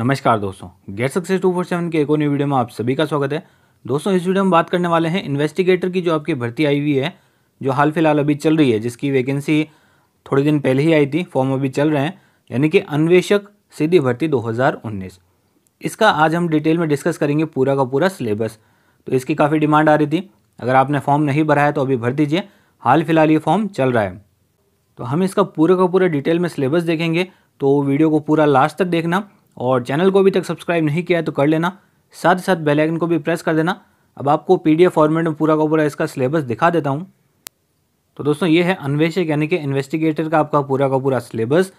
नमस्कार दोस्तों, get success 247 के एक और नई वीडियो में आप सभी का स्वागत है। दोस्तों, इस वीडियो में बात करने वाले हैं इन्वेस्टिगेटर की, जो आपकी भर्ती आई हुई है, जो हाल फिलहाल अभी चल रही है, जिसकी वैकेंसी थोड़े दिन पहले ही आई थी, फॉर्म अभी चल रहे हैं, यानी कि अन्वेषक सीधी भर्ती 2019। इसका आज हम डिटेल में डिस्कस करेंगे पूरा का पूरा सिलेबस। तो इसकी काफ़ी डिमांड आ रही थी, अगर आपने फॉर्म नहीं भरा है तो अभी भर दीजिए, हाल फिलहाल ये फॉर्म चल रहा है। तो हम इसका पूरा का पूरा डिटेल में सिलेबस देखेंगे, तो वीडियो को पूरा लास्ट तक देखना, और चैनल को अभी तक सब्सक्राइब नहीं किया है तो कर लेना, साथ ही साथ बेल आइकन को भी प्रेस कर देना। अब आपको पीडीएफ फॉर्मेट में पूरा का पूरा इसका सिलेबस दिखा देता हूं। तो दोस्तों, ये है अन्वेषक यानी कि इन्वेस्टिगेटर का आपका पूरा का पूरा सिलेबस।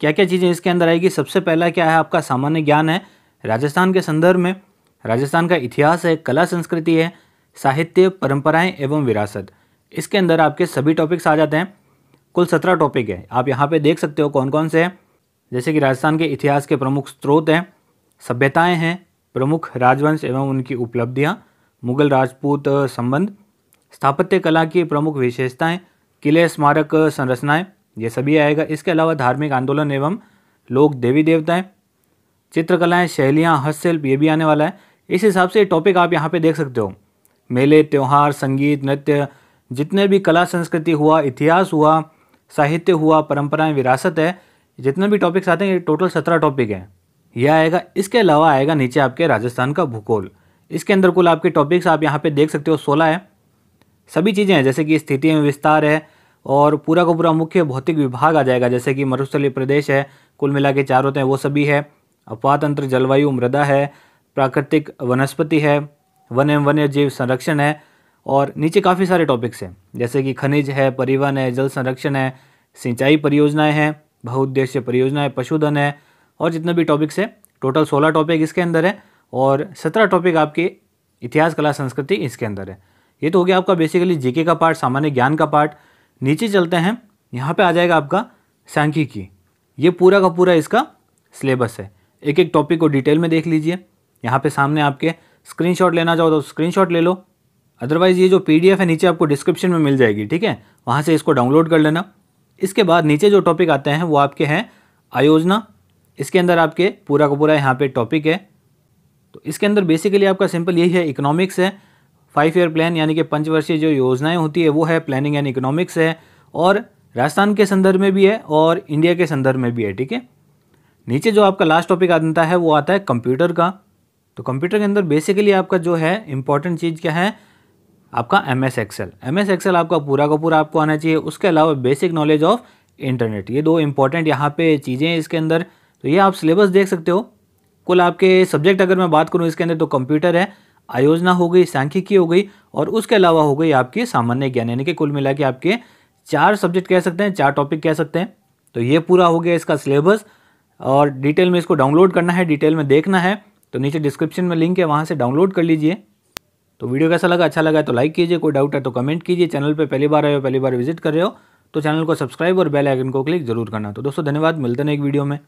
क्या क्या चीज़ें इसके अंदर आएगी, सबसे पहला क्या है आपका सामान्य ज्ञान है, राजस्थान के संदर्भ में राजस्थान का इतिहास है, कला संस्कृति है, साहित्य, परंपराएं एवं विरासत। इसके अंदर आपके सभी टॉपिक्स आ जाते हैं, कुल 17 टॉपिक है। आप यहाँ पे देख सकते हो कौन कौन से हैं, जैसे कि राजस्थान के इतिहास के प्रमुख स्रोत हैं, सभ्यताएं हैं, प्रमुख राजवंश एवं उनकी उपलब्धियां, मुगल राजपूत संबंध, स्थापत्य कला की प्रमुख विशेषताएं, किले स्मारक संरचनाएं, ये सभी आएगा। इसके अलावा धार्मिक आंदोलन एवं लोक देवी देवताएं, चित्रकलाएं, शैलियाँ, हस्तशिल्प, ये भी आने वाला है। इस हिसाब से टॉपिक आप यहाँ पर देख सकते हो। मेले, त्यौहार, संगीत, नृत्य, जितने भी कला संस्कृति हुआ, इतिहास हुआ, साहित्य हुआ, परंपराएं, विरासत है, जितने भी टॉपिक्स आते हैं, ये टोटल 17 टॉपिक हैं, यह आएगा। इसके अलावा आएगा नीचे आपके राजस्थान का भूगोल। इसके अंदर कुल आपके टॉपिक्स आप यहाँ पे देख सकते हो 16 है। सभी चीज़ें हैं, जैसे कि स्थिति एवं विस्तार है, और पूरा का पूरा मुख्य भौतिक विभाग आ जाएगा, जैसे कि मरुस्थलीय प्रदेश है, कुल मिला के 4 होते हैं, वो सभी है। अपवातंत्र, जलवायु, मृदा है, प्राकृतिक वनस्पति है, वन एवं वन्य जीव संरक्षण है, और नीचे काफ़ी सारे टॉपिक्स हैं, जैसे कि खनिज है, परिवहन है, जल संरक्षण है, सिंचाई परियोजनाएं हैं, बहुउद्देश्य परियोजनाएं, पशुधन है, और जितने भी टॉपिक्स हैं, टोटल 16 टॉपिक इसके अंदर है, और 17 टॉपिक आपके इतिहास, कला, संस्कृति इसके अंदर है। ये तो हो गया आपका बेसिकली जीके का पार्ट, सामान्य ज्ञान का पार्ट। नीचे चलते हैं, यहाँ पर आ जाएगा आपका सांख्यिकी। ये पूरा का पूरा इसका सिलेबस है, एक एक टॉपिक को डिटेल में देख लीजिए। यहाँ पर सामने आपके स्क्रीनशॉट लेना चाहो तो स्क्रीनशॉट ले लो, अदरवाइज़ ये जो पीडीएफ है नीचे आपको डिस्क्रिप्शन में मिल जाएगी, ठीक है, वहाँ से इसको डाउनलोड कर लेना। इसके बाद नीचे जो टॉपिक आते हैं वो आपके हैं आयोजना। इसके अंदर आपके पूरा का पूरा यहाँ पे टॉपिक है। तो इसके अंदर बेसिकली आपका सिंपल यही है, इकोनॉमिक्स है, 5 ईयर प्लान यानी कि पंचवर्षीय जो योजनाएँ होती है वो है, प्लानिंग एंड इकोनॉमिक्स है, और राजस्थान के संदर्भ में भी है और इंडिया के संदर्भ में भी है, ठीक है। नीचे जो आपका लास्ट टॉपिक आता है वो आता है कंप्यूटर का। तो कंप्यूटर के अंदर बेसिकली आपका जो है इंपॉर्टेंट चीज़ क्या है, आपका एम एस एक्सेल आपका पूरा का पूरा आपको आना चाहिए। उसके अलावा बेसिक नॉलेज ऑफ इंटरनेट, ये दो इंपॉर्टेंट यहाँ पे चीज़ें हैं इसके अंदर। तो ये आप सिलेबस देख सकते हो। कुल आपके सब्जेक्ट अगर मैं बात करूँ इसके अंदर, तो कंप्यूटर है, आयोजना हो गई, सांख्यिकी हो गई, और उसके अलावा हो गई आपकी सामान्य ज्ञान, यानी कि कुल मिला के आपके 4 सब्जेक्ट कह सकते हैं, 4 टॉपिक कह सकते हैं। तो ये पूरा हो गया इसका सिलेबस, और डिटेल में इसको डाउनलोड करना है, डिटेल में देखना है तो नीचे डिस्क्रिप्शन में लिंक है, वहाँ से डाउनलोड कर लीजिए। तो वीडियो कैसा लगा, अच्छा लगा है तो लाइक कीजिए, कोई डाउट है तो कमेंट कीजिए। चैनल पे पहली बार आए हो, पहली बार विजिट कर रहे हो तो चैनल को सब्सक्राइब और बेल आइकन को क्लिक जरूर करना। तो दोस्तों धन्यवाद, मिलते हैं एक वीडियो में।